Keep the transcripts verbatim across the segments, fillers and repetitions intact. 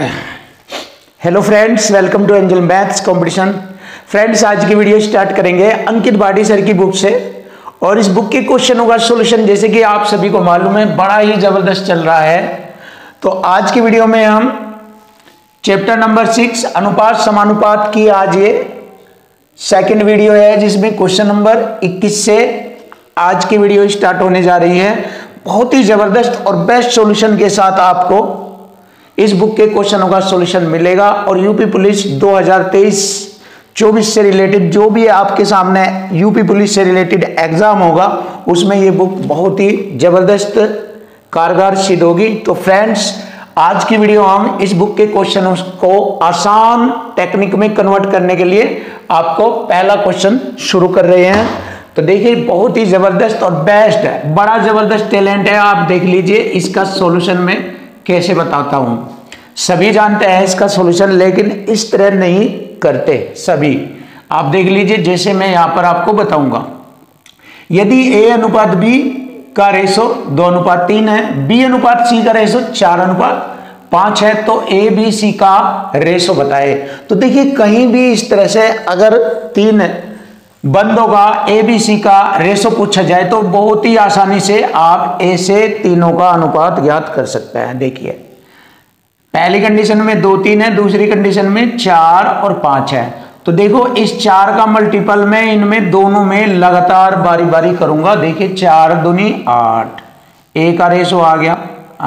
Hello friends, welcome to angel maths competition. Friends, आज की video start करेंगे Ankit Bhati sir की बुक से, और इस बुक के क्वेश्चनों का सॉल्यूशन जैसे कि आप सभी को मालूम है बड़ा ही जबरदस्त चल रहा है। तो आज की वीडियो में हम चैप्टर नंबर सिक्स अनुपात समानुपात की आज ये सेकेंड वीडियो है, जिसमें क्वेश्चन नंबर इक्कीस से आज की वीडियो स्टार्ट होने जा रही है। बहुत ही जबरदस्त और बेस्ट सॉल्यूशन के साथ आपको इस बुक के क्वेश्चनों का सॉल्यूशन मिलेगा, और यूपी पुलिस दो हज़ार तेईस चौबीस से रिलेटेड जो भी आपके सामने यूपी पुलिस से रिलेटेड एग्जाम होगा उसमें ये बुक बहुत ही जबरदस्त कारगर सिद्ध होगी। तो फ्रेंड्स, आज की वीडियो हम इस बुक के क्वेश्चनों को आसान टेक्निक में कन्वर्ट करने के लिए आपको पहला क्वेश्चन शुरू कर रहे हैं। तो देखिए, बहुत ही जबरदस्त और बेस्ट है, बड़ा जबरदस्त टैलेंट है। आप देख लीजिए इसका सॉल्यूशन में कैसे बताता हूँ। सभी जानते हैं इसका सॉल्यूशन, लेकिन इस तरह नहीं करते सभी। आप देख लीजिए जैसे मैं यहाँ पर आपको बताऊंगा। यदि ए अनुपात बी का रेशो दो अनुपात तीन है, बी अनुपात सी का रेशो चार अनुपात पाँच है, तो ए बी सी का रेशो बताए। तो देखिए, कहीं भी इस तरह से अगर तीन बंदों का ए बी सी का रेशो पूछा जाए तो बहुत ही आसानी से आप ए से तीनों का अनुपात ज्ञात कर सकते हैं। देखिए, पहली कंडीशन में दो तीन है, दूसरी कंडीशन में चार और पाँच है। तो देखो, इस चार का मल्टीपल में इनमें दोनों में लगातार बारी बारी करूंगा। देखिए, चार दूनी आठ, ए का रेशो आ गया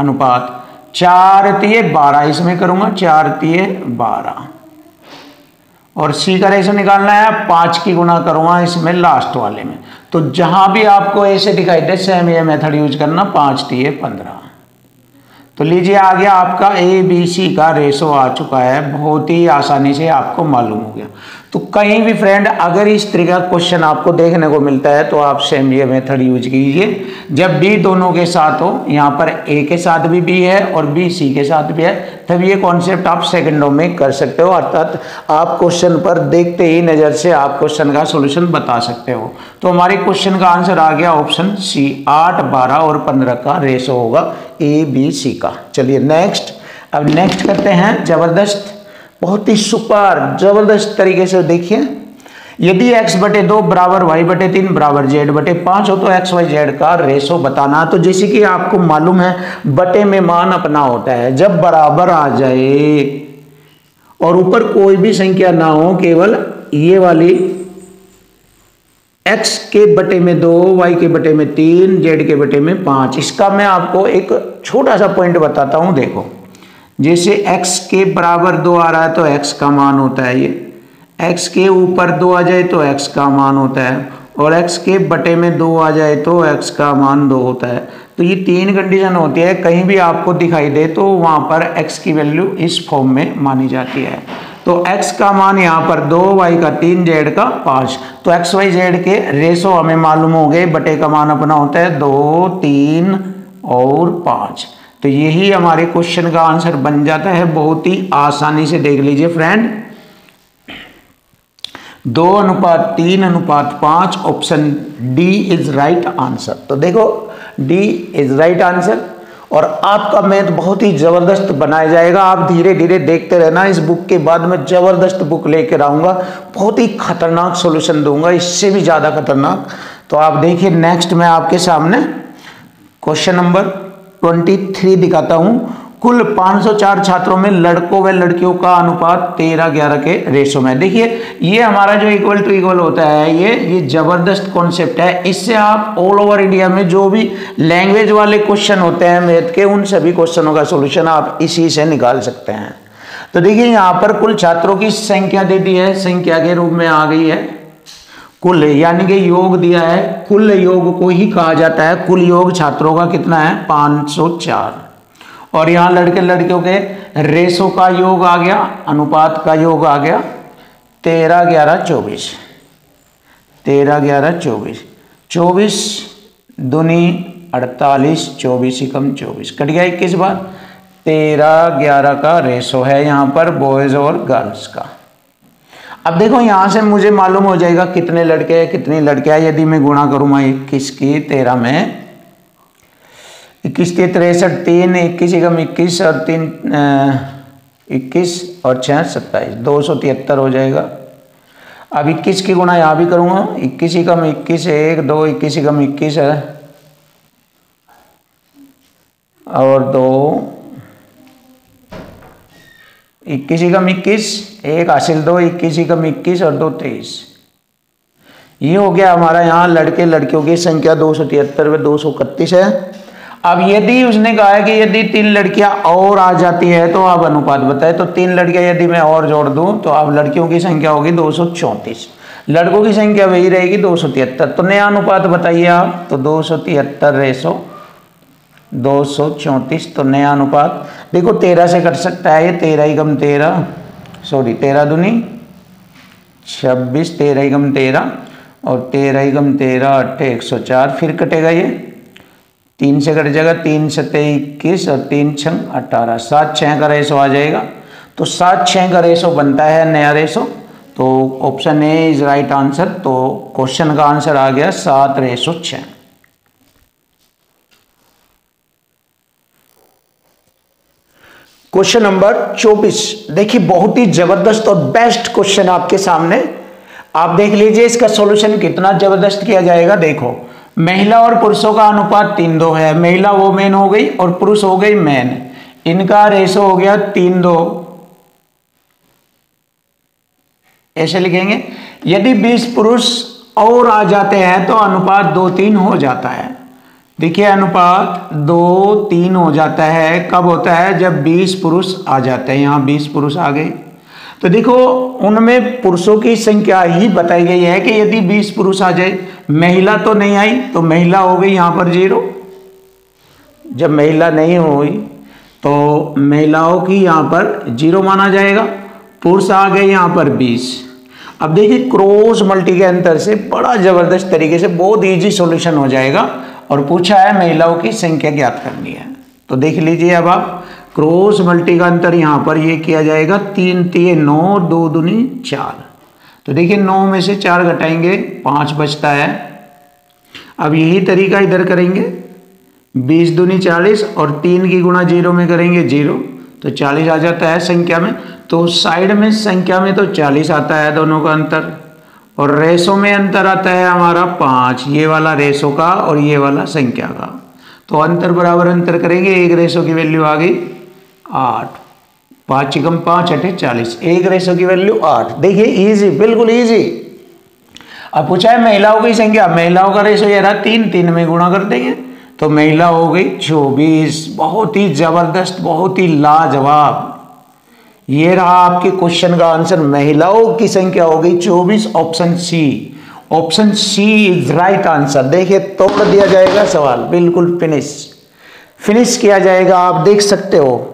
अनुपात, चार तीय बारह, इसमें करूंगा चार तीय बारह, और सी का रेशो निकालना है, पाँच की गुना करूँगा इसमें लास्ट वाले में। तो जहाँ भी आपको ऐसे दिखाई दे सेम ये मेथड यूज करना, पाँच टी ए पंद्रह। तो लीजिए, आ गया आपका ए बी सी का रेशो आ चुका है, बहुत ही आसानी से आपको मालूम हो गया। तो कहीं भी फ्रेंड अगर इस तरीके का क्वेश्चन आपको देखने को मिलता है तो आप सेम ये मेथड यूज कीजिए। जब बी दोनों के साथ हो, यहाँ पर ए के साथ भी बी है और बी सी के साथ भी है, तब ये कॉन्सेप्ट आप सेकंडों में कर सकते हो, अर्थात आप क्वेश्चन पर देखते ही नज़र से आप क्वेश्चन का सोल्यूशन बता सकते हो। तो हमारे क्वेश्चन का आंसर आ गया ऑप्शन सी, आठ बारह और पंद्रह का रेशो होगा ए बी सी का। चलिए नेक्स्ट, अब नेक्स्ट करते हैं जबरदस्त, बहुत ही सुपर जबरदस्त तरीके से। देखिए, यदि x बटे दो बराबर वाई बटे तीन बराबर जेड बटे पाँच हो तो एक्स वाई जेड का रेशो बताना। तो जैसे कि आपको मालूम है बटे में मान अपना होता है, जब बराबर आ जाए और ऊपर कोई भी संख्या ना हो, केवल ये वाली x के बटे में दो, y के बटे में तीन, z के बटे में पाँच। इसका मैं आपको एक छोटा सा पॉइंट बताता हूँ। देखो, जैसे x के बराबर दो आ रहा है तो x का मान होता है ये, x के ऊपर दो आ जाए तो x का मान होता है, और x के बटे में दो आ जाए तो x का मान दो होता है। तो ये तीन कंडीशन होती है, कहीं भी आपको दिखाई दे तो वहाँ पर x की वैल्यू इस फॉर्म में मानी जाती है। तो x का मान यहाँ पर दो, y का तीन, z का पाँच। तो एक्स वाई जेड के रेशो हमें मालूम हो गए, बटे का मान अपना होता है दो, तीन और पाँच। तो यही हमारे क्वेश्चन का आंसर बन जाता है, बहुत ही आसानी से। देख लीजिए फ्रेंड, दो अनुपात तीन अनुपात पाँच, option D is right answer. तो देखो, डी इज राइट आंसर, और आपका मैथ बहुत ही जबरदस्त बनाया जाएगा। आप धीरे धीरे देखते रहना, इस बुक के बाद मैं जबरदस्त बुक लेकर आऊँगा, बहुत ही खतरनाक सॉल्यूशन दूंगा, इससे भी ज़्यादा खतरनाक। तो आप देखिए, नेक्स्ट मैं आपके सामने क्वेश्चन नंबर तेईस दिखाता हूं। कुल पाँच सौ चार छात्रों में लड़कों व लड़कियों का अनुपात तेरह ग्यारह के रेशो में। देखिए, ये हमारा जो इक्वल टू इक्वल होता है, ये ये जबरदस्त कॉन्सेप्ट है। इससे आप ऑल ओवर इंडिया में जो भी लैंग्वेज वाले क्वेश्चन होते हैं मैथ के, उन सभी क्वेश्चनों का सॉल्यूशन आप इसी से निकाल सकते हैं। तो देखिए, यहाँ पर कुल छात्रों की संख्या दे दी है, संख्या के रूप में आ गई है, कुल यानी कि योग दिया है, कुल योग को ही कहा जाता है। कुल योग छात्रों का कितना है, पाँच सौ चार, और यहाँ लड़के लड़कियों के रेशो का योग आ गया, अनुपात का योग आ गया तेरह ग्यारह चौबीस, तेरह ग्यारह चौबीस, चौबीस दूनी अड़तालीस, चौबीस एकम चौबीस, कट गया इक्कीस बार। तेरह ग्यारह का रेशो है यहाँ पर बॉयज और गर्ल्स का। अब देखो, यहाँ से मुझे मालूम हो जाएगा कितने लड़के हैं कितनी लड़कियाँ। यदि मैं गुणा करूँ, मैं इक्कीस की तेरह में, इक्कीस के तिरसठ तीन, इक्कीस एकम इक्कीस और तीन इक्कीस और छः सत्ताईस, दो सौ तिहत्तर हो जाएगा। अब इक्कीस की गुणा यहाँ भी करूँगा, इक्कीस एकम इक्कीस एक दो, इक्कीस एकम इक्कीस है और दो, इक्कीस एकम इक्कीस एक हासिल दो, इक्कीस एकम इक्कीस और दो तेईस। ये हो गया हमारा यहाँ लड़के लड़कियों की संख्या दो सौ तिहत्तर व दो सौ इकतीस है। अब यदि उसने कहा है कि यदि तीन लड़कियां और आ जाती है तो आप अनुपात बताए, तो तीन लड़कियां यदि मैं और जोड़ दूं तो आप लड़कियों की संख्या होगी दो सौ चौंतीस, लड़कों की संख्या वही रहेगी दो सौ तिहत्तर। तो नया अनुपात बताइए आप, तो दो सौ तिहत्तर रेसो दो सौ चौंतीस। तो नया अनुपात देखो तेरह से कट सकता है, ये तेरह एकम तेरह, सॉरी तेरह दूनी छब्बीस, तेरह एकम तेरह और तेरह एकम तेरह अट्ठे एक सौ चार, फिर कटेगा ये तीन से कट जाएगा, तीन सतह इक्कीस और तीन छंग अट्ठारह, सात छः का रेशो आ जाएगा। तो सात छः का रेशो बनता है नया रेशो, तो option A is right answer. तो क्वेश्चन का आंसर आ गया सात रेशो छः। क्वेश्चन नंबर चौबीस, देखिए बहुत ही जबरदस्त और बेस्ट क्वेश्चन आपके सामने, आप देख लीजिए इसका सॉल्यूशन कितना जबरदस्त किया जाएगा। देखो महिला और पुरुषों का अनुपात तीन दो है, महिला वो मेन हो गई और पुरुष हो गई मेन, इनका रेशो हो गया तीन दो, ऐसे लिखेंगे। यदि बीस पुरुष और आ जाते हैं तो अनुपात दो तीन हो जाता है। देखिए अनुपात दो तीन हो जाता है, कब होता है जब बीस पुरुष आ जाते हैं, यहाँ बीस पुरुष आ गए। तो देखो उनमें पुरुषों की संख्या ही बताई गई है कि यदि बीस पुरुष आ जाए, महिला तो नहीं आई तो महिला हो गई यहाँ पर जीरो, जब महिला नहीं हुई तो महिलाओं की यहाँ पर जीरो माना जाएगा, पुरुष आ गए यहाँ पर बीस। अब देखिए क्रॉस मल्टी के अंतर से बड़ा ज़बरदस्त तरीके से बहुत इजी सॉल्यूशन हो जाएगा, और पूछा है महिलाओं की संख्या ज्ञात करनी है। तो देख लीजिए अब आप क्रॉस मल्टी का अंतर यहाँ पर ये किया जाएगा, तीन तीन नौ, दो दूनी चार, तो देखिए नौ में से चार घटाएंगे पाँच बचता है। अब यही तरीका इधर करेंगे, बीस दूनी चालीस और तीन की गुणा जीरो में करेंगे जीरो, तो चालीस आ जाता है संख्या में। तो साइड में संख्या में तो चालीस आता है दोनों का अंतर, और रेशो में अंतर आता है हमारा पाँच, ये वाला रेशो का और ये वाला संख्या का। तो अंतर बराबर अंतर करेंगे, एक रेशो की वैल्यू आ गई आठ, पाँच एकम पाँच अठे चालीस, एक रेशो की वैल्यू आठ। देखिए इजी, बिल्कुल इजी। अब पूछा है महिलाओं की संख्या, महिलाओं का रेशो ये रहा तीन, तीन में गुणा कर देंगे तो महिला हो गई चौबीस। बहुत ही जबरदस्त, बहुत ही लाजवाब, ये रहा आपके क्वेश्चन का आंसर, महिलाओं की संख्या हो गई चौबीस, option C, option C is right answer. देखिए तोड़ दिया जाएगा सवाल, बिल्कुल फिनिश फिनिश किया जाएगा, आप देख सकते हो।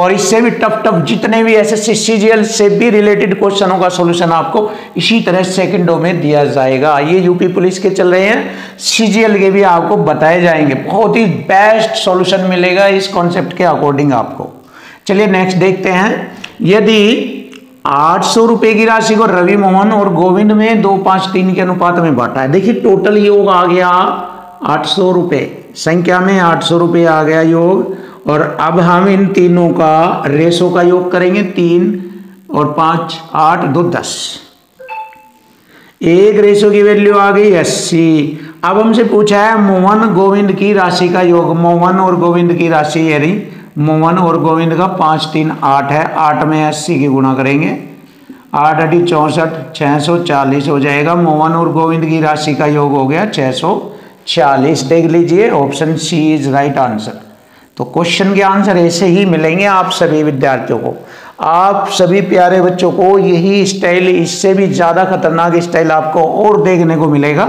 और इससे भी टफ टफ जितने भी एसएससी सीजीएल से भी रिलेटेड क्वेश्चनों का सॉल्यूशन आपको इसी तरह सेकंडों में दिया जाएगा। ये यूपी पुलिस के चल रहे हैं, सीजीएल के भी आपको बताए जाएंगे, बहुत ही बेस्ट सॉल्यूशन मिलेगा इस कॉन्सेप्ट के अकॉर्डिंग आपको। चलिए नेक्स्ट देखते हैं, यदि आठ सौ रुपये की राशि को रवि मोहन और गोविंद में दो पाँच तीन के अनुपात में बांटा है। देखिए टोटल योग आ गया आठ सौ रुपये, संख्या में आठ सौ रुपये आ गया योग, और अब हम इन तीनों का रेशो का योग करेंगे, तीन और पाँच आठ दो दस, एक रेशो की वैल्यू आ गई अस्सी। अब हमसे पूछा है मोहन गोविंद की राशि का योग, मोहन और गोविंद की राशि ये रही, मोहन और गोविंद का पाँच तीन आठ है, आठ में अस्सी की गुणा करेंगे, आठ अठी चौंसठ, छः सौ चालीस हो जाएगा। मोहन और गोविंद की राशि का योग हो गया छः सौ चालीस। देख लीजिए option C is right answer. तो क्वेश्चन के आंसर ऐसे ही मिलेंगे आप सभी विद्यार्थियों को, आप सभी प्यारे बच्चों को यही स्टाइल, इससे भी ज़्यादा खतरनाक स्टाइल आपको और देखने को मिलेगा।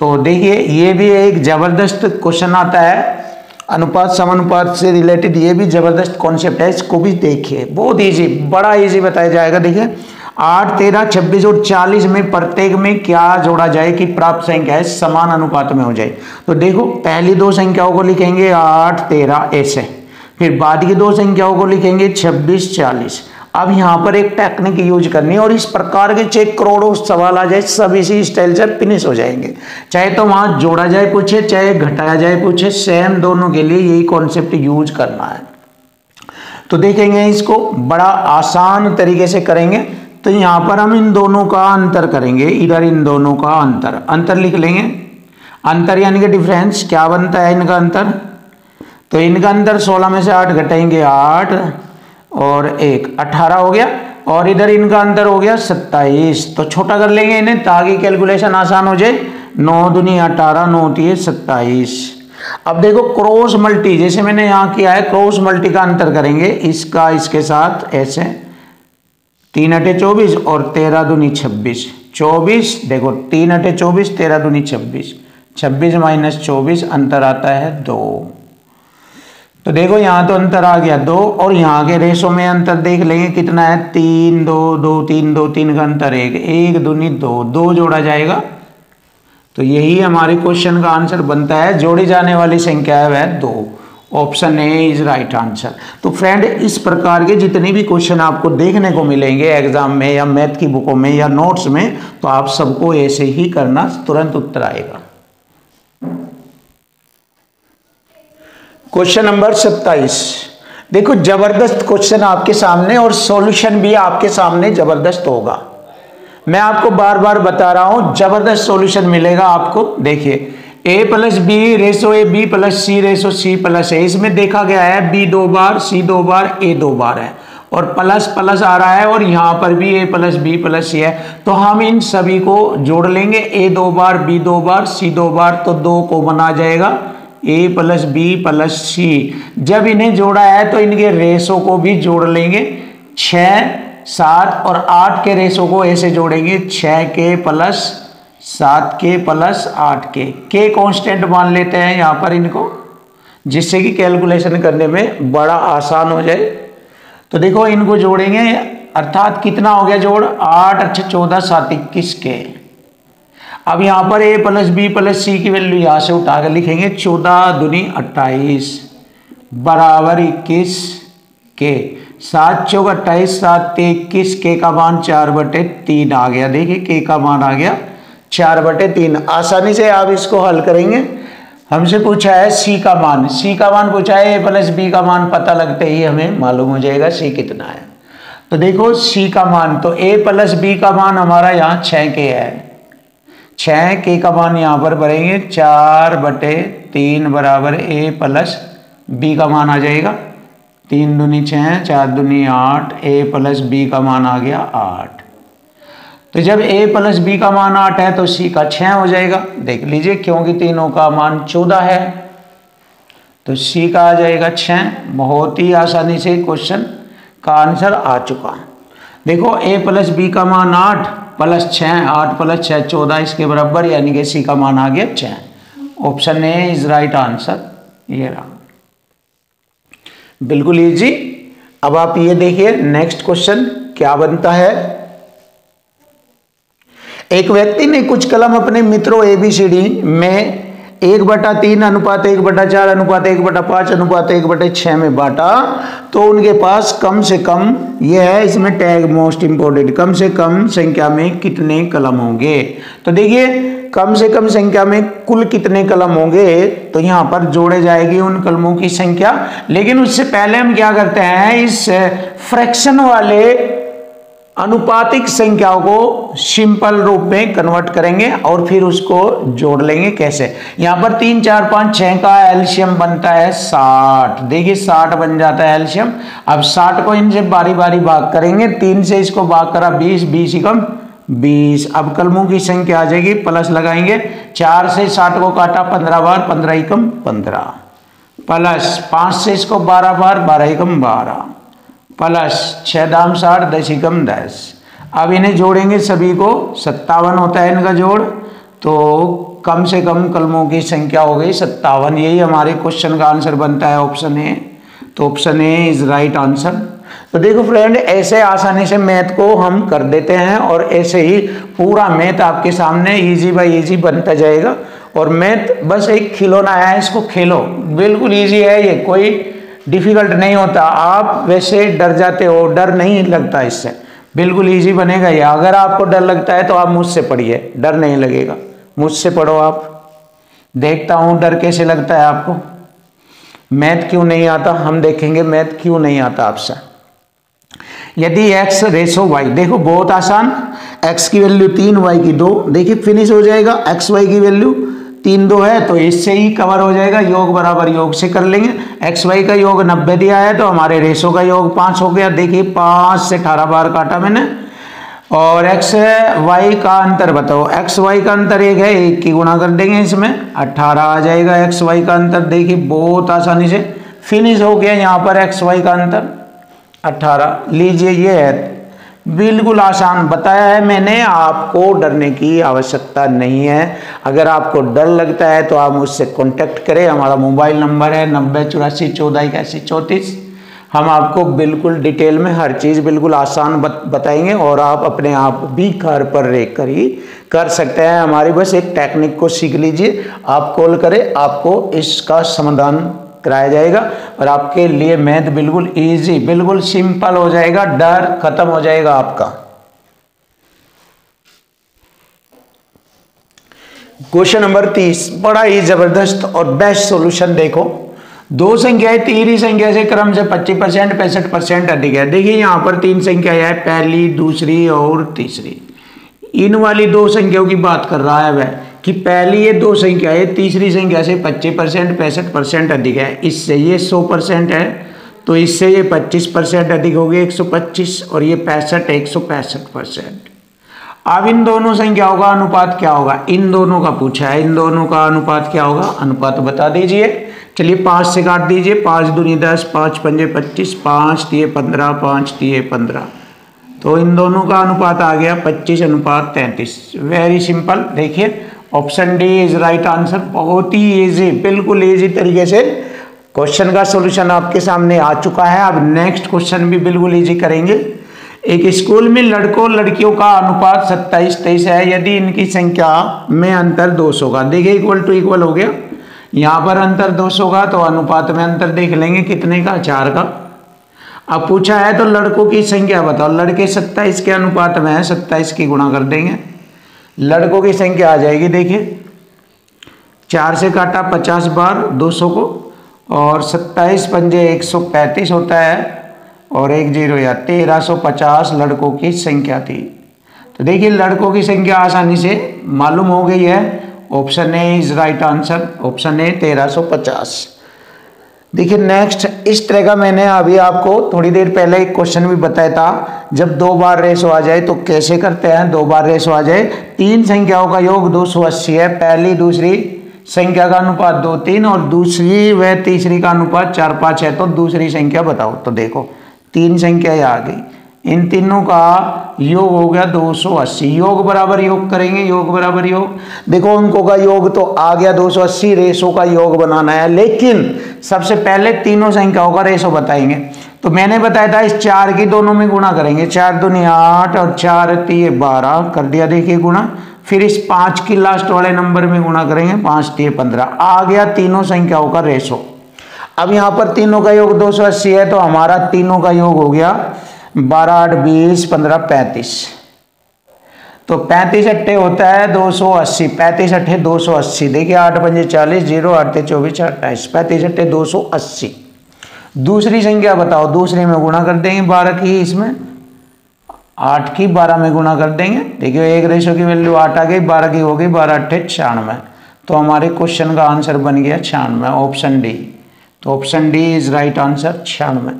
तो देखिए ये भी एक ज़बरदस्त क्वेश्चन आता है, अनुपात समानुपात से रिलेटेड ये भी ज़बरदस्त कॉन्सेप्ट है, इसको भी देखिए, बहुत इजी, बड़ा इजी बताया जाएगा। देखिए आठ तेरह छब्बीस और चालीस में प्रत्येक में क्या जोड़ा जाए कि प्राप्त संख्या है समान अनुपात में हो जाए। तो देखो पहली दो संख्याओं को लिखेंगे आठ तेरह ऐसे, फिर बाद की दो संख्याओं को लिखेंगे छब्बीस चालीस। अब यहाँ पर एक टेक्निक यूज करनी है, और इस प्रकार के चेक करोड़ों सवाल आ जाए, सब इसी स्टाइल से फिनिश हो जाएंगे। चाहे तो वहाँ जोड़ा जाए पूछे, चाहे घटाया जाए पूछे, सेम दोनों के लिए यही कॉन्सेप्ट यूज करना है। तो देखेंगे इसको बड़ा आसान तरीके से करेंगे। तो यहाँ पर हम इन दोनों का अंतर करेंगे, इधर इन दोनों का अंतर अंतर लिख लेंगे। अंतर यानी कि डिफरेंस, क्या बनता है इनका अंतर? तो इनका अंतर सोलह में से आठ घटाएंगे, आठ और एक अट्ठारह हो गया, और इधर इनका अंतर हो गया सत्ताईस। तो छोटा कर लेंगे इन्हें ताकि कैलकुलेशन आसान हो जाए। नौ दूनी अठारह, नौ तीन सत्ताईस। अब देखो क्रॉस मल्टी, जैसे मैंने यहाँ किया है, क्रॉस मल्टी का अंतर करेंगे, इसका इसके साथ ऐसे, तीन अटे चौबीस और तेरह दूनी छब्बीस। चौबीस देखो, तीन अटे चौबीस, तेरह दूनी छब्बीस, छब्बीस माइनस चौबीस, अंतर आता है दो। तो देखो यहाँ तो अंतर आ गया दो, और यहाँ के रेशो में अंतर देख लेंगे कितना है, तीन दो दो, तीन दो, तीन का अंतर एक, एक दूनी दो, दो जोड़ा जाएगा। तो यही हमारे क्वेश्चन का आंसर बनता है, जोड़ी जाने वाली संख्या है वह दो। Option A is right answer. तो फ्रेंड, इस प्रकार के जितने भी क्वेश्चन आपको देखने को मिलेंगे एग्जाम में या मैथ की बुकों में या नोट्स में, तो आप सबको ऐसे ही करना, तुरंत उत्तर आएगा। क्वेश्चन नंबर सत्ताईस, देखो जबरदस्त क्वेश्चन आपके सामने और सॉल्यूशन भी आपके सामने जबरदस्त होगा। मैं आपको बार बार बता रहा हूं, जबरदस्त सॉल्यूशन मिलेगा आपको। देखिए A plus B ratio A, B plus C ratio C plus A, इसमें देखा गया है बी दो बार, सी दो बार, ए दो बार है, और प्लस प्लस आ रहा है, और यहाँ पर भी A plus B plus C है। तो हम इन सभी को जोड़ लेंगे, ए दो बार, बी दो बार, सी दो बार, तो दो को बना जाएगा A plus B plus C. जब इन्हें जोड़ा है तो इनके रेसो को भी जोड़ लेंगे, छः सात और आठ के रेशो को ऐसे जोड़ेंगे, छः के प्लस सात के प्लस आठ के, के कांस्टेंट मान लेते हैं यहाँ पर इनको, जिससे कि कैलकुलेशन करने में बड़ा आसान हो जाए। तो देखो इनको जोड़ेंगे, अर्थात कितना हो गया जोड़, आठ अच्छा चौदह, सात इक्कीस के। अब यहाँ पर A plus B plus C की वैल्यू यहाँ से उठाकर लिखेंगे, चौदह दूनी अट्ठाईस बराबर इक्कीस के, सात चौक अट्ठाईस, सात इक्कीस, के का मान चार बटे तीन आ गया। देखिए के का मान आ गया चार बटे तीन। आसानी से आप इसको हल करेंगे। हमसे पूछा है सी का मान, सी का मान पूछा है, ए प्लस बी का मान पता लगते ही हमें मालूम हो जाएगा सी कितना है। तो देखो सी का मान, तो ए प्लस बी का मान हमारा यहाँ छः के है, छः के का मान यहाँ पर भरेंगे, चार बटे तीन बराबर ए प्लस बी का मान आ जाएगा, तीन दूनी छः, चार दूनी आठ, ए प्लस बी का मान आ गया आठ। तो जब ए प्लस बी का मान आठ है तो सी का छः हो जाएगा, देख लीजिए क्योंकि तीनों का मान चौदह है, तो सी का आ जाएगा छः। बहुत ही आसानी से क्वेश्चन का आंसर आ चुका। देखो ए प्लस बी का मान आठ प्लस छः, आठ प्लस छः चौदह, इसके बराबर, यानी कि सी का मान आ गया छः। Option A is right answer, ये रहा बिल्कुल इजी। अब आप ये देखिए नेक्स्ट क्वेश्चन क्या बनता है। एक व्यक्ति ने कुछ कलम अपने मित्रों एबीसीडी में एक बटा तीन अनुपात एक बटा चार अनुपात एक बटा पाँच अनुपात एक बटे छः में बांटा, तो उनके पास कम से कम, यह है इसमें टैग मोस्ट इंपोर्टेंट, कम से कम संख्या में कितने कलम होंगे। तो देखिए कम से कम संख्या में कुल कितने कलम होंगे, तो यहाँ पर जोड़े जाएगी उन कलमों की संख्या। लेकिन उससे पहले हम क्या करते हैं, इस फ्रैक्शन वाले अनुपातिक संख्याओं को सिंपल रूप में कन्वर्ट करेंगे और फिर उसको जोड़ लेंगे। कैसे, यहाँ पर तीन चार पाँच छः का एलसीएम बनता है साठ, देखिए साठ बन जाता है एलसीएम। अब साठ को इनसे बारी बारी भाग करेंगे, तीन से इसको भाग करा बीस, बीस एकम बीस, अब कलमों की संख्या आ जाएगी, प्लस लगाएंगे, चार से साठ को काटा पंद्रह बार, पंद्रह एकम पंद्रह, प्लस पाँच से इसको बारह बार, बारह एकम बारह, प्लस छः दाम साठ, दस एकम दस। अब इन्हें जोड़ेंगे सभी को, सत्तावन होता है इनका जोड़, तो कम से कम कलमों की संख्या हो गई सत्तावन। यही हमारे क्वेश्चन का आंसर बनता है ऑप्शन ए, तो option A is right answer. तो देखो फ्रेंड, ऐसे आसानी से मैथ को हम कर देते हैं और ऐसे ही पूरा मैथ आपके सामने इजी बाय इजी बनता जाएगा। और मैथ बस एक खिलौना है, इसको खेलो, बिल्कुल इजी है ये, कोई डिफिकल्ट नहीं होता। आप वैसे डर जाते हो, डर नहीं लगता इससे, बिल्कुल इजी बनेगा ये। अगर आपको डर लगता है तो आप मुझसे पढ़िए, डर नहीं लगेगा, मुझसे पढ़ो, आप देखता हूँ डर कैसे लगता है आपको। मैथ क्यों नहीं आता, हम देखेंगे मैथ क्यों नहीं आता आपसे। यदि x रेशो y, देखो बहुत आसान, x की वैल्यू तीन y की दो, देखिए फिनिश हो जाएगा, x y की वैल्यू तीन दो है तो इससे ही कवर हो जाएगा, योग बराबर योग से कर लेंगे। एक्स वाई का योग नब्बे दिया है तो हमारे रेशो का योग पाँच हो गया, देखिए पाँच से अठारह बार काटा मैंने, और एक्स वाई का अंतर बताओ, एक्स वाई का अंतर एक है, एक की गुणा कर देंगे इसमें अठारह आ जाएगा एक्स वाई का अंतर, देखिए बहुत आसानी से फिनिश हो गया यहाँ पर एक्स वाई का अंतर अठारह, लीजिए ये है, बिल्कुल आसान बताया है मैंने, आपको डरने की आवश्यकता नहीं है। अगर आपको डर लगता है तो आप मुझसे कांटेक्ट करें, हमारा मोबाइल नंबर है नब्बे चौरासी चौदह इक्यासी चौंतीस, हम आपको बिल्कुल डिटेल में हर चीज़ बिल्कुल आसान बत, बताएंगे और आप अपने आप भी घर पर रहकर ही कर सकते हैं। हमारी बस एक टेक्निक को सीख लीजिए, आप कॉल करें, आपको इसका समाधान कराया जाएगा और आपके लिए मैथ बिल्कुल इजी बिल्कुल सिंपल हो जाएगा, डर खत्म हो जाएगा आपका। क्वेश्चन नंबर तीस, बड़ा ही जबरदस्त और बेस्ट सॉल्यूशन। देखो दो संख्याएं तीन संख्या से क्रम से पच्चीस परसेंट पैंसठ परसेंट अधिक है, देखिए यहाँ पर तीन संख्याएं है, पहली दूसरी और तीसरी, इन वाली दो संख्याओं की बात कर रहा है वह, कि पहली ये दो संख्या है तीसरी संख्या से पच्चीस परसेंट पैंसठ परसेंट अधिक है, इससे ये सौ परसेंट है तो इससे ये पच्चीस परसेंट अधिक हो गया एक सौ पच्चीस, और ये पैंसठ एक सौ पैंसठ परसेंट। अब इन दोनों संख्याओं का अनुपात क्या होगा, इन दोनों का पूछा है, इन दोनों का अनुपात क्या होगा, अनुपात बता दीजिए। चलिए पाँच से काट दीजिए, पाँच दूनी दस, पाँच पंजे पच्चीस, पाँच तिए पंद्रह, पाँच तिए पंद्रह, तो इन दोनों का अनुपात आ गया पच्चीस अनुपात तैंतीस। वेरी सिंपल, देखिए option D is right answer. बहुत ही इजी बिल्कुल इजी तरीके से क्वेश्चन का सॉल्यूशन आपके सामने आ चुका है। अब नेक्स्ट क्वेश्चन भी बिल्कुल इजी करेंगे। एक स्कूल में लड़कों लड़कियों का अनुपात सत्ताईस तेईस है, यदि इनकी संख्या में अंतर दो सौ का, देखिए इक्वल टू इक्वल हो गया, यहाँ पर अंतर दो सौ का तो अनुपात में अंतर देख लेंगे कितने का, चार का। अब पूछा है तो लड़कों की संख्या बताओ, लड़के सत्ताईस के अनुपात में है, सत्ताईस की गुणा कर देंगे, लड़कों की संख्या आ जाएगी, देखिए चार से काटा पचास बार दो सौ को, और सत्ताईस पंजे एक सौ पैंतीस होता है और एक जीरो या तेरह सौ पचास लड़कों की संख्या थी। तो देखिए लड़कों की संख्या आसानी से मालूम हो गई है, option A is right answer, option A तेरह सौ पचास। देखिए नेक्स्ट, इस तरह का मैंने अभी आपको थोड़ी देर पहले एक क्वेश्चन भी बताया था, जब दो बार रेशो आ जाए तो कैसे करते हैं। दो बार रेशो आ जाए, तीन संख्याओं का योग दो सौ अस्सी है, पहली दूसरी संख्या का अनुपात दो तीन और दूसरी व तीसरी का अनुपात चार पाँच है, तो दूसरी संख्या बताओ। तो देखो तीन संख्याएँ आ गई, इन तीनों का योग हो गया दो सौ अस्सी, योग बराबर योग करेंगे, योग बराबर योग, देखो उनको का योग तो आ गया दो सौ अस्सी, रेशो का योग बनाना है, लेकिन सबसे पहले तीनों संख्याओं का रेशो बताएंगे। तो मैंने बताया था इस चार की दोनों में गुणा करेंगे, चार दूनी आठ और चार तीय बारह कर दिया, देखिए गुणा, फिर इस पाँच की लास्ट वाले नंबर में गुणा करेंगे, पाँच तीय पंद्रह, आ गया तीनों संख्याओं का रेशो। अब यहाँ पर तीनों का योग दो सौ अस्सी है तो हमारा तीनों का योग हो गया बारह आठ बीस पंद्रह पैंतीस, तो पैंतीस अट्ठे होता है दो सौ अस्सी, पैंतीस अट्ठे दो सौ अस्सी, देखिए आठ पंजे चालीस, जीरो आठे चौबीस अट्ठाईस, पैंतीस अट्ठे दो सौ अस्सी। दूसरी संख्या बताओ, दूसरी में गुणा कर देंगे बारह की, इसमें आठ की बारह में गुणा कर देंगे, देखिए एक रेशो की वैल्यू आठ आ गई, बारह की हो गई, बारह अट्ठे छियानवे, तो हमारे क्वेश्चन का आंसर बन गया छियानवे, ऑप्शन डी, तो option D is right answer छियानवे।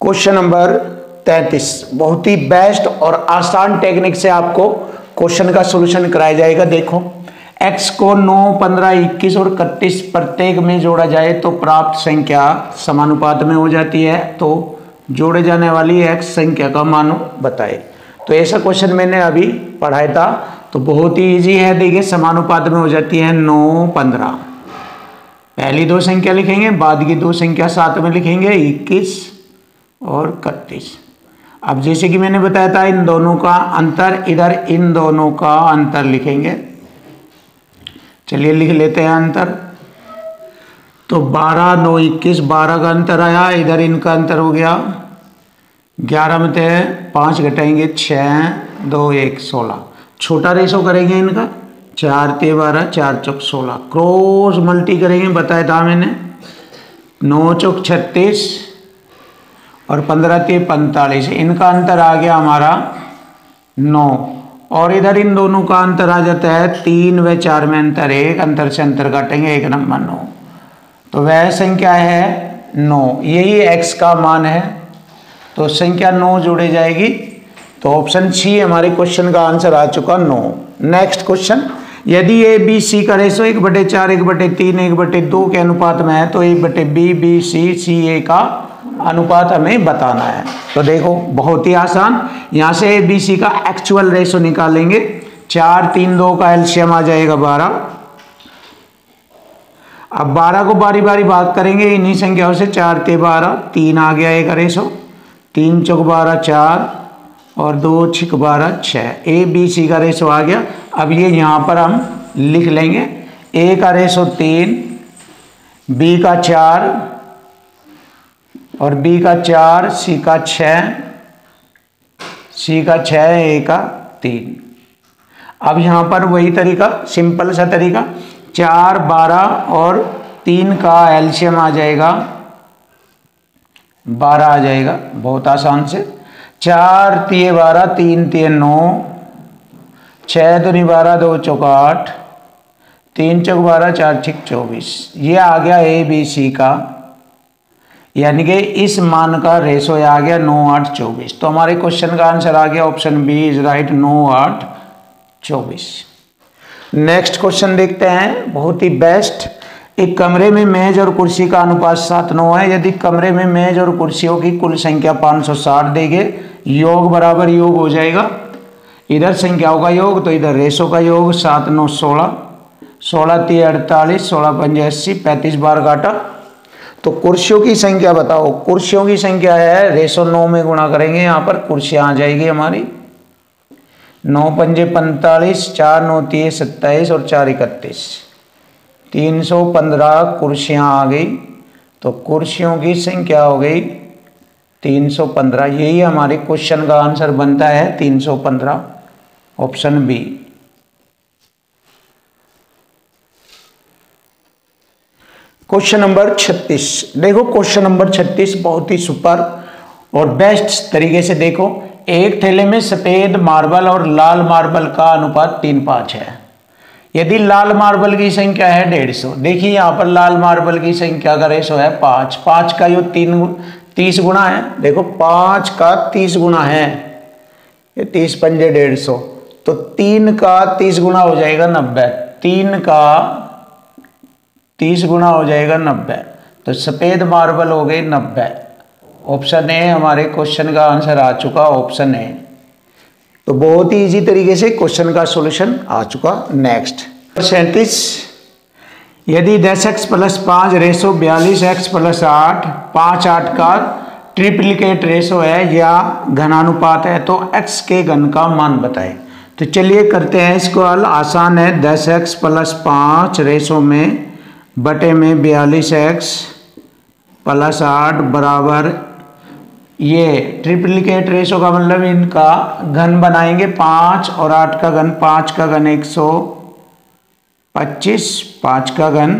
क्वेश्चन नंबर तैंतीस, बहुत ही बेस्ट और आसान टेक्निक से आपको क्वेश्चन का सॉल्यूशन कराया जाएगा। देखो x को नौ, पंद्रह, इक्कीस और इकतीस प्रत्येक में जोड़ा जाए तो प्राप्त संख्या समानुपात में हो जाती है, तो जोड़े जाने वाली x संख्या का मान बताए। तो ऐसा क्वेश्चन मैंने अभी पढ़ाया था, तो बहुत ही इजी है, देखिए समानुपात में हो जाती है नौ, पंद्रह, पहली दो संख्या लिखेंगे, बाद की दो संख्या साथ में लिखेंगे इक्कीस और इकतीस। अब जैसे कि मैंने बताया था इन दोनों का अंतर, इधर इन दोनों का अंतर लिखेंगे, चलिए लिख लेते हैं अंतर, तो बारह, नौ, इक्कीस, बारह का अंतर आया, इधर इनका अंतर हो गया ग्यारह में थे पाँच घटाएंगे छः, दो एक सोलह, छोटा रेशो करेंगे इनका चार ते बारह, चार चौक सोलह, क्रॉस मल्टी करेंगे, बताया था मैंने। नौ चौक छत्तीस और पंद्रह ते पैंतालीस, इनका अंतर आ गया हमारा नौ। और इधर इन दोनों का अंतर आ जाता है तीन व चार में अंतर एक, अंतर से अंतर काटेंगे, एक नंबर नौ। तो वह संख्या है नौ, यही एक्स का मान है, तो संख्या नौ जोड़े जाएगी। तो ऑप्शन सी हमारे क्वेश्चन का आंसर आ चुका नौ। नेक्स्ट क्वेश्चन, यदि ए बी सी का रेशो एक बटे चार, एक बटे तीन, एक बटे दो के अनुपात में है तो एक बटे बी बी सी सी ए का अनुपात हमें बताना है। तो देखो बहुत ही आसान, यहाँ से ए बी सी का एक्चुअल रेशो निकालेंगे। चार तीन दो का एलसीएम आ जाएगा बारह। अब बारह को बारी बारी बात करेंगे इन्हीं संख्याओं से। चार ते बारह, तीन आ गया एक रेशो, तीन चौक बारह चार और दो छिक बारह छः, ए बी सी का रेशो आ गया। अब ये यहाँ पर हम लिख लेंगे, ए का रेशो तीन, बी का चार और बी का चार, सी का छः, सी का छः, ए का तीन। अब यहाँ पर वही तरीका, सिंपल सा तरीका, चार बारह और तीन का एलसीएम आ जाएगा बारह आ जाएगा, बहुत आसान से। चार तीन बारह, तीन तीन नौ, छः दूनी बारह, दो चौक आठ, तीन चौक बारह, चार छिक चौबीस। ये आ गया ए बी सी का, यानी कि इस मान का रेशो आ गया नौ आठ चौबीस। तो हमारे क्वेश्चन का आंसर आ गया ऑप्शन बी इज राइट, नौ आठ चौबीस। नेक्स्ट क्वेश्चन देखते हैं, बहुत ही बेस्ट। एक कमरे में मेज और कुर्सी का अनुपात सात नौ है, यदि कमरे में मेज और कुर्सियों की कुल संख्या पाँच सौ साठ देंगे, योग बराबर योग हो जाएगा, इधर संख्याओं का योग तो इधर रेशो का योग, सात नौ सोलह, सोलह तीन अड़तालीस, सोलह पंजे अस्सी, पैंतीस बार काटा। तो कुर्सियों की संख्या बताओ, कुर्सियों की संख्या है रेशो नौ में गुणा करेंगे, यहाँ पर कुर्सियाँ आ जाएगी हमारी, नौ पंजे पैंतालीस, चार नौ तीन सत्ताईस और चार इकतीस, तीन सौ पंद्रह कुर्सियाँ आ गई। तो कुर्सियों की संख्या हो गई तीन सौ पंद्रह, यही हमारे क्वेश्चन का आंसर बनता है तीन सौ पंद्रह, ऑप्शन बी। क्वेश्चन नंबर छत्तीस, देखो क्वेश्चन नंबर छत्तीस बहुत ही सुपर और बेस्ट तरीके से देखो। एक थैले में सफ़ेद मार्बल और लाल मार्बल का अनुपात तीन पाँच है, यदि लाल मार्बल की संख्या है डेढ़ सौ। देखिए यहाँ पर लाल मार्बल की संख्या का रेशो है पाँच, पाँच का यो तीन तीस गुना है, देखो पाँच का तीस गुना है, ये तीस पंजे डेढ़ सौ, तो तीन का तीस गुना हो जाएगा नब्बे, तीन का तीस गुना हो जाएगा नब्बे। तो सफ़ेद मार्बल हो गई नब्बे, ऑप्शन ए हमारे क्वेश्चन का आंसर आ चुका, ऑप्शन ए। तो बहुत ही इजी तरीके से क्वेश्चन का सॉल्यूशन आ चुका। नेक्स्ट सैंतीस, यदि दस एक्स प्लस पाँच रेशो बयालीस एक्स प्लस आठ, पाँच आठ का ट्रिप्लिकेट रेशो है या घनानुपात है तो एक्स के घन का मान बताएं। तो चलिए करते हैं इसको हल, आसान है। दस एक्स प्लस पाँच रेशो में बटे में बयालीस एक्स प्लस आठ बराबर, ये ट्रिप्लिकेट रेशो का मतलब इनका घन बनाएंगे, पाँच और आठ का घन, पाँच का घन एक सौ पच्चीस, पाँच का घन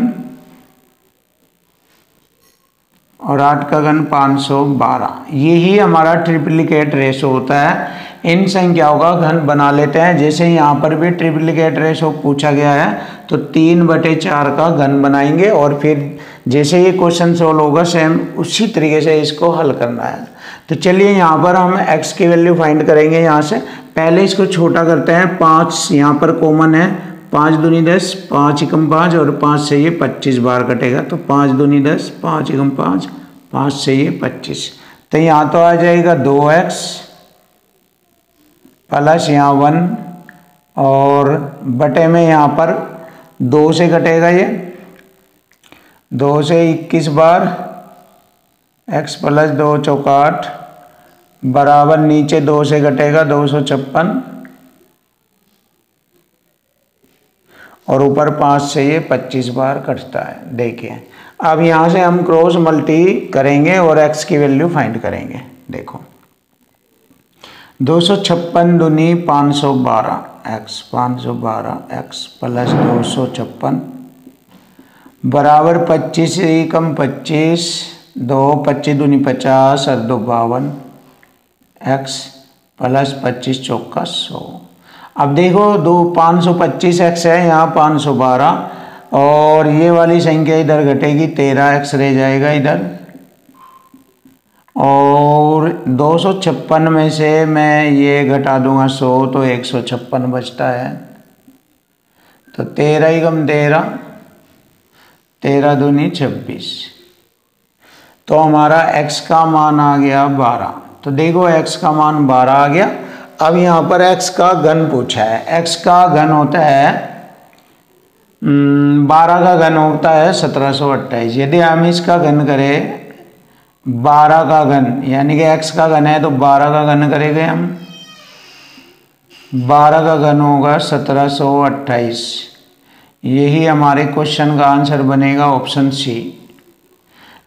और आठ का घन पाँच सौ बारह, यही हमारा ट्रिप्लिकेट रेशो होता है। इन संख्याओं का घन बना लेते हैं, जैसे यहाँ पर भी ट्रिप्लिकेट रेशो पूछा गया है तो तीन बटे चार का घन बनाएंगे और फिर जैसे ये क्वेश्चन सोल्व होगा सेम उसी तरीके से इसको हल करना है। तो चलिए यहाँ पर हम x की वैल्यू फाइंड करेंगे। यहाँ से पहले इसको छोटा करते हैं, पाँच यहाँ पर कॉमन है, पाँच दूनी दस, पाँच एकम पाँच और पाँच से ये पच्चीस बार कटेगा, तो पाँच दूनी दस, पाँच एकम पाँच, पाँच से ये पच्चीस। तो यहाँ तो आ जाएगा दो एक्स प्लस यहाँ वन और बटे में यहाँ पर दो से कटेगा, ये दो से इक्कीस बार एक्स प्लस दो चौकाठ बराबर, नीचे दो से कटेगा दो सौ छप्पन और ऊपर पाँच से ये पच्चीस बार कटता है। देखिए अब यहाँ से हम क्रॉस मल्टी करेंगे और एक्स की वैल्यू फाइंड करेंगे। देखो दो सौ छप्पन दूनी पाँच सौ बारह, एक्स पाँच सौ बारह एक्स प्लस दो सौ छप्पन बराबर पच्चीस एकम पच्चीस दो पच्चीस दूनी पचास और दो बावन एक्स प्लस पच्चीस चौका सौ। अब देखो दो पाँच सौ पच्चीस एक्स है यहाँ पाँच सौ बारह और ये वाली संख्या इधर घटेगी तेरह एक्स रह जाएगा इधर और दो सौ छप्पन में से मैं ये घटा दूंगा सौ तो एक सौ छप्पन बचता है तो तेरह ही कम तेरह तेरह दूनी छब्बीस तो हमारा x का मान आ गया बारह। तो देखो x का मान बारह आ गया। अब यहाँ पर x का घन पूछा है x का घन होता है बारह का घन होता है सत्रह सौ अट्ठाईस। यदि हम इसका घन करें बारह का घन यानी कि x का घन है तो बारह का घन करेंगे हम बारह का घन होगा सत्रह सौ अट्ठाईस। यही हमारे क्वेश्चन का आंसर बनेगा ऑप्शन सी।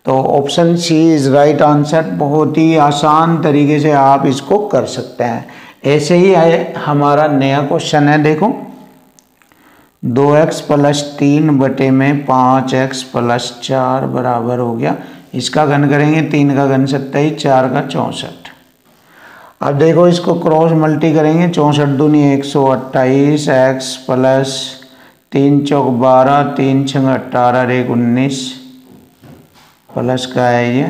तो option C is right answer. बहुत ही आसान तरीके से आप इसको कर सकते हैं। ऐसे ही है हमारा नया क्वेश्चन है देखो दो एक्स प्लस तीन बटे में पाँच एक्स प्लस चार बराबर हो गया इसका घन करेंगे तीन का घन सत्ताईस चार का चौंसठ। अब देखो इसको क्रॉस मल्टी करेंगे चौंसठ दूनी एक सौ अट्ठाईस एक्स प्लस तीन चौक बारह तीन छंग अट्ठारह एक उन्नीस प्लस का है ये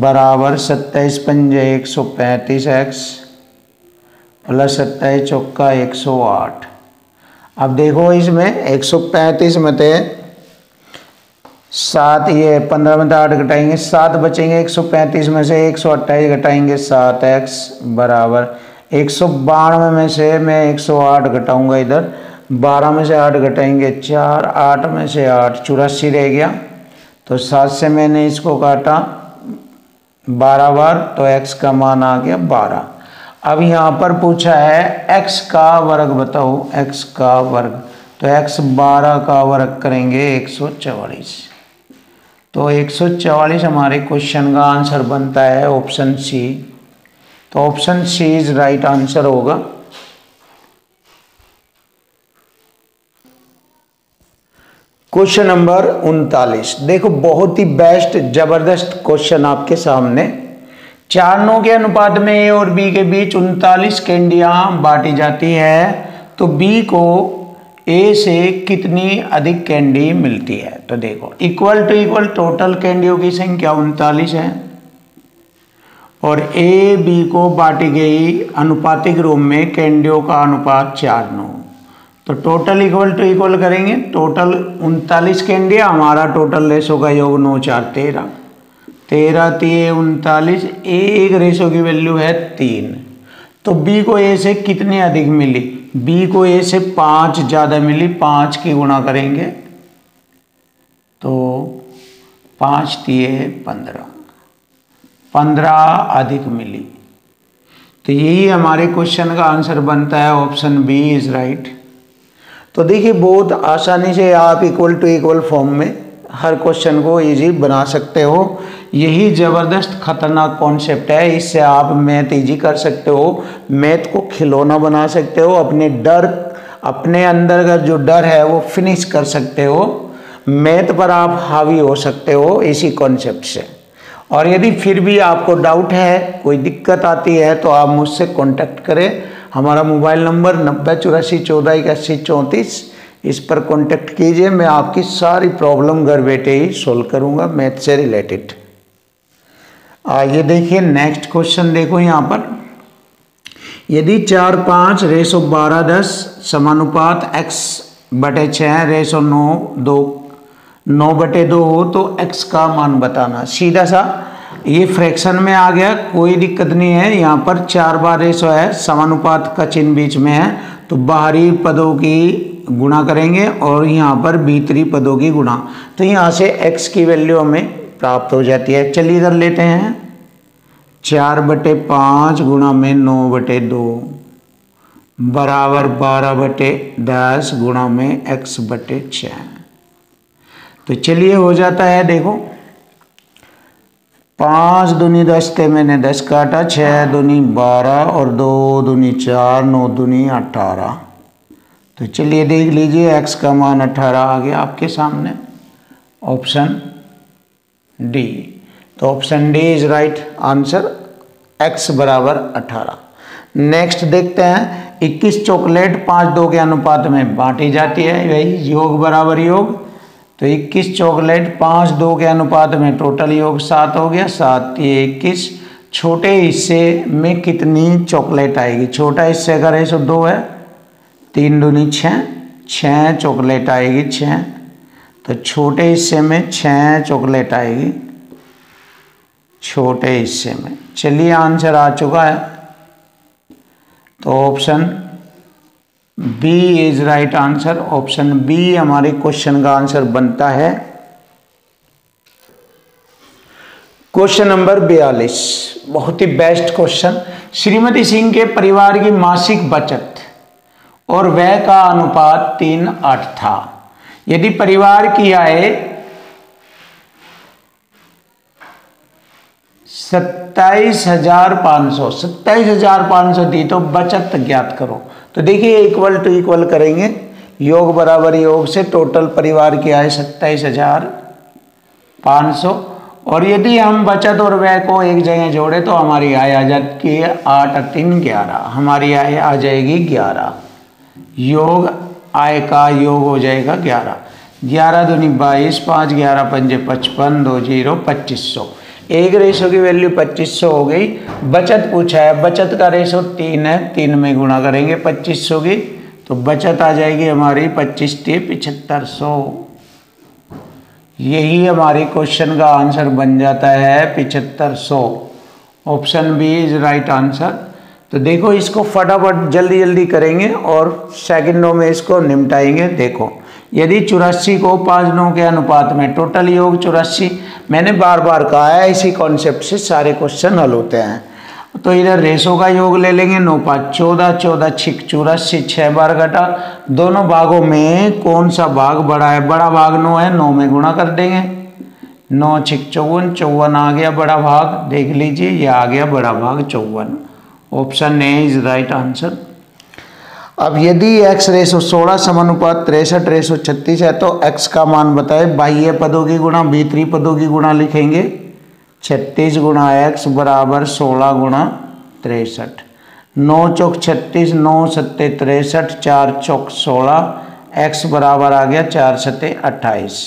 बराबर सत्ताईस पंजे एक सौ पैंतीस एक्स प्लस सत्ताईस चौका एक सौ आठ। अब देखो इसमें एक सौ पैंतीस में थे सात ये पंद्रह में आठ घटाएंगे सात बचेंगे एक सौ पैंतीस में से एक सौ अट्ठाईस घटाएंगे सात एक्स बराबर एक सौ बानवे में से मैं एक सौ आठ घटाऊँगा इधर बारह में से आठ घटाएंगे चार आठ में से आठ चौरासी रह गया। तो सात से मैंने इसको काटा बारह बार तो x का मान आ गया बारह। अब यहाँ पर पूछा है x का वर्ग बताओ x का वर्ग तो x बारह का वर्ग करेंगे एक सौ चवालीस। तो एक सौ चवालीस हमारे क्वेश्चन का आंसर बनता है ऑप्शन सी। तो option C is right answer होगा। क्वेश्चन नंबर उनतालीस देखो बहुत ही बेस्ट जबरदस्त क्वेश्चन आपके सामने। चार नौ के अनुपात में ए और बी के बीच उनतालीस कैंडियाँ बांटी जाती है तो बी को ए से कितनी अधिक कैंडी मिलती है। तो देखो इक्वल टू इक्वल टोटल कैंडियों की संख्या उनतालीस है और ए बी को बांटी गई अनुपातिक रूप में कैंडियों का अनुपात चार नौ तो टोटल इक्वल टू इक्वल करेंगे टोटल उनतालीस कैंडिया हमारा टोटल रेशो का योग नौ चार तेरह तेरह तीन उनतालीस एक रेशो की वैल्यू है तीन। तो बी को ए से कितनी अधिक मिली बी को ए से पाँच ज़्यादा मिली पाँच की गुणा करेंगे तो पाँच तीन पंद्रह पंद्रह अधिक मिली। तो यही हमारे क्वेश्चन का आंसर बनता है ऑप्शन बी इज़ राइट। तो देखिए बहुत आसानी से आप इक्वल टू इक्वल फॉर्म में हर क्वेश्चन को इजी बना सकते हो। यही ज़बरदस्त खतरनाक कॉन्सेप्ट है इससे आप मैथ इजी कर सकते हो मैथ को खिलौना बना सकते हो अपने डर अपने अंदर का जो डर है वो फिनिश कर सकते हो मैथ पर आप हावी हो सकते हो इसी कॉन्सेप्ट से। और यदि फिर भी आपको डाउट है कोई दिक्कत आती है तो आप मुझसे कॉन्टैक्ट करें। हमारा मोबाइल नंबर नब्बे चौरासी चौदह इक्यासी चौंतीस इस पर कॉन्टैक्ट कीजिए। मैं आपकी सारी प्रॉब्लम घर बैठे ही सोल्व करूंगा मैथ से रिलेटेड। आइए देखिए नेक्स्ट क्वेश्चन देखो यहाँ पर यदि चार पाँच रेशो बारह दस समानुपात x बटे छः रेशो नौ दो नौ बटे दो हो तो x का मान बताना। सीधा सा ये फ्रैक्शन में आ गया कोई दिक्कत नहीं है। यहाँ पर चार बार रेशो है समानुपात का चिन्ह बीच में है तो बाहरी पदों की गुणा करेंगे और यहाँ पर भीतरी पदों की गुणा तो यहाँ से x की वैल्यू हमें प्राप्त हो जाती है। चलिए इधर लेते हैं चार बटे पाँच गुणा में नौ बटे दो बराबर बारह बटे दस गुणा में x बटे छः। तो चलिए हो जाता है देखो पाँच दूनी दस थे, मैंने दस काटा, छः दूनी बारह और दो दूनी चार, नौ दूनी अट्ठारह। तो चलिए देख लीजिए एक्स का मान अट्ठारह आ गया आपके सामने, ऑप्शन डी। तो option D is right answer, x बराबर अट्ठारह। नेक्स्ट देखते हैं, इक्कीस चॉकलेट पाँच दो के अनुपात में बांटी जाती है, वही योग बराबर योग। तो इक्कीस चॉकलेट पाँच दो के अनुपात में, टोटल योग सात हो गया, सात ये इक्कीस। छोटे हिस्से में कितनी चॉकलेट आएगी? छोटा हिस्से अगर है सो दो है, तीन दूनी छः, छः चॉकलेट आएगी, छः। तो छोटे हिस्से में छः चॉकलेट आएगी, छोटे हिस्से में। चलिए आंसर आ चुका है, तो option B is right answer. Option B हमारे क्वेश्चन का आंसर बनता है। क्वेश्चन नंबर बयालीस, बहुत ही बेस्ट क्वेश्चन। श्रीमती सिंह के परिवार की मासिक बचत और व्यय का अनुपात तीन आठ था। यदि परिवार की आय सत्ताईस हजार पाँच सौ सत्ताईस हजार पाँच सौ दी, तो बचत ज्ञात करो। तो देखिए इक्वल टू इक्वल करेंगे, योग बराबर योग से टोटल परिवार की आय सत्ताईस हजार पाँच सौ, और यदि हम बचत और व्यय को एक जगह जोड़े तो हमारी आय आ जाती है आठ और तीन ग्यारह, हमारी आय आ जाएगी ग्यारह। योग आय का योग हो जाएगा ग्यारह, ग्यारह दूनी बाईस, पाँच ग्यारह पंजे पचपन, दो जीरो पच्चीस सौ। एक रेशो की वैल्यू पच्चीस सौ हो गई। बचत पूछा है, बचत का रेशो तीन है, तीन में गुणा करेंगे पच्चीस सौ की, तो बचत आ जाएगी हमारी पच्चीस टी पिछहत्तर सौ। यही हमारे क्वेश्चन का आंसर बन जाता है पिछहत्तर सौ। Option B is right answer. तो देखो इसको फटाफट जल्दी जल्दी करेंगे और सेकंडों में इसको निपटाएंगे। देखो यदि चौरासी को पाँच नौ के अनुपात में, टोटल योग चौरासी, मैंने बार बार कहा है इसी कॉन्सेप्ट से सारे क्वेश्चन हल होते हैं। तो इधर रेशो का योग ले लेंगे, नौ पाँच चौदह, चौदह छिक चौरासी, छः बार घटा। दोनों भागों में कौन सा भाग बड़ा है? बड़ा भाग नौ है, नौ में गुणा कर देंगे, नौ छिक चौवन, चौवन आ गया बड़ा भाग। देख लीजिए ये आ गया बड़ा भाग चौवन। Option A is right answer. अब यदि x रेशो सोलह समानुपात तिरसठ रेशो छत्तीस है, तो x का मान बताए। बाह्य पदों की गुणा भीतरी पदों की गुणा लिखेंगे, छत्तीस गुणा एक्स बराबर सोलह गुणा तिरसठ। नौ चौक छत्तीस, नौ सत्ते तिरसठ, चार चौक सोलह, एक्स बराबर आ गया चार सत्ते अट्ठाईस।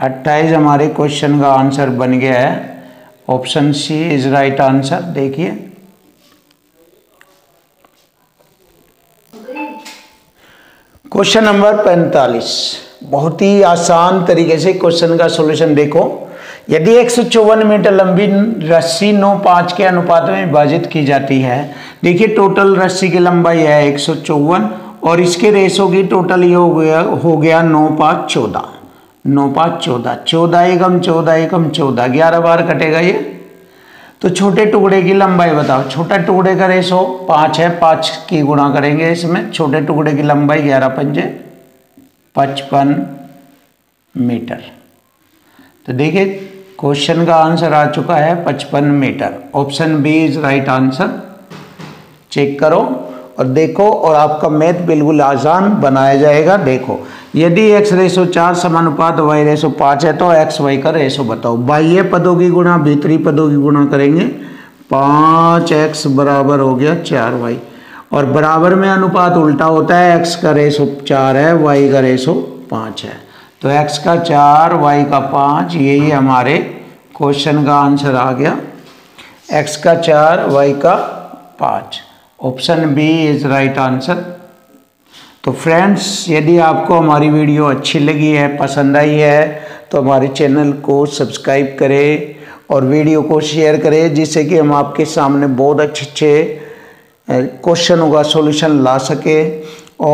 अट्ठाईस हमारे क्वेश्चन का आंसर बन गया है। Option C is right answer. देखिए क्वेश्चन नंबर पैंतालीस, बहुत ही आसान तरीके से क्वेश्चन का सॉल्यूशन देखो। यदि एक सौ चौवन मीटर लंबी रस्सी नौ पाँच के अनुपात में विभाजित की जाती है, देखिए टोटल रस्सी की लंबाई है एक सौ चौवन और इसके रेशो की टोटल ये हो गया हो गया नौ पाँच चौदह, नौ पाँच चौदह, चौदह एकम चौदह एकम चौदह, ग्यारह बार कटेगा ये। तो छोटे टुकड़े की लंबाई बताओ, छोटा टुकड़े का रेशो पाँच है, पाँच की गुणा करेंगे इसमें, छोटे टुकड़े की लंबाई ग्यारह पंजे पचपन मीटर। तो देखिए क्वेश्चन का आंसर आ चुका है पचपन metre. Option B is right answer. Check करो और देखो और आपका मैथ बिल्कुल आसान बनाया जाएगा। देखो यदि एक्स रेशो चार समानुपात वाई रेशो पाँच है, तो एक्स वाई का रेशो बताओ। बाह्य पदों की गुणा भीतरी पदों की गुणा करेंगे, पाँच एक्स बराबर हो गया चार वाई, और बराबर में अनुपात उल्टा होता है, एक्स का रेशो चार है वाई का रेशो पाँच है। तो एक्स का चार वाई का पाँच, यही हमारे क्वेश्चन का आंसर आ गया, एक्स का चार वाई का पाँच। Option B is right answer. तो फ्रेंड्स यदि आपको हमारी वीडियो अच्छी लगी है, पसंद आई है, तो हमारे चैनल को सब्सक्राइब करें और वीडियो को शेयर करें, जिससे कि हम आपके सामने बहुत अच्छे अच्छे क्वेश्चनों का सॉल्यूशन ला सके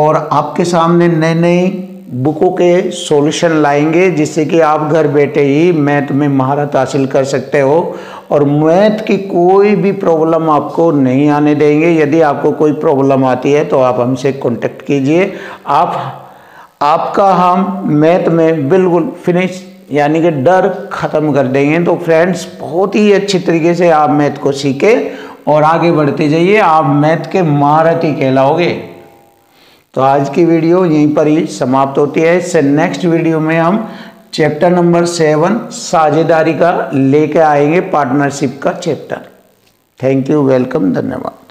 और आपके सामने नए नए बुकों के सॉल्यूशन लाएंगे, जिससे कि आप घर बैठे ही मैथ में महारत हासिल कर सकते हो और मैथ की कोई भी प्रॉब्लम आपको नहीं आने देंगे। यदि आपको कोई प्रॉब्लम आती है तो आप हमसे कांटेक्ट कीजिए, आप आपका हम मैथ में बिल्कुल फिनिश यानी कि डर ख़त्म कर देंगे। तो फ्रेंड्स बहुत ही अच्छी तरीके से आप मैथ को सीखे और आगे बढ़ते जाइए, आप मैथ के महारथी कहलाओगे। तो आज की वीडियो यहीं पर ही समाप्त होती है। इससे नेक्स्ट वीडियो में हम चैप्टर नंबर सेवन साझेदारी का लेके आएंगे, पार्टनरशिप का चैप्टर। थैंक यू, वेलकम, धन्यवाद।